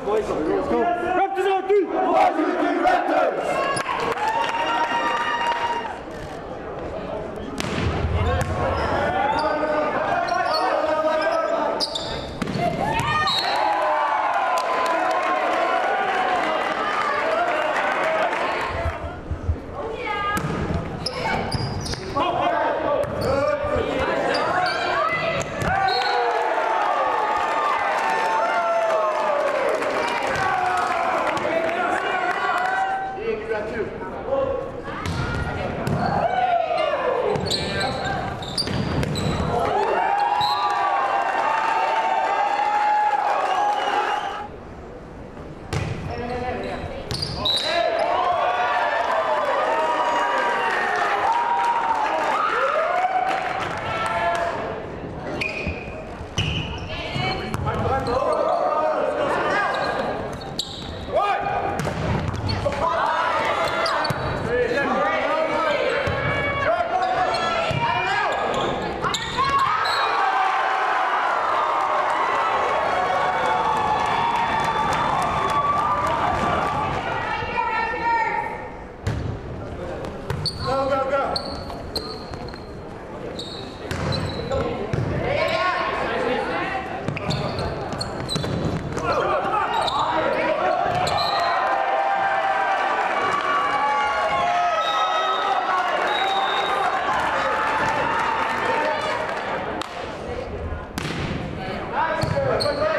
go, boys. Let's go. Raptors on three. One, two, three, Raptors. Let's go.